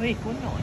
Ui, cuốn nổi.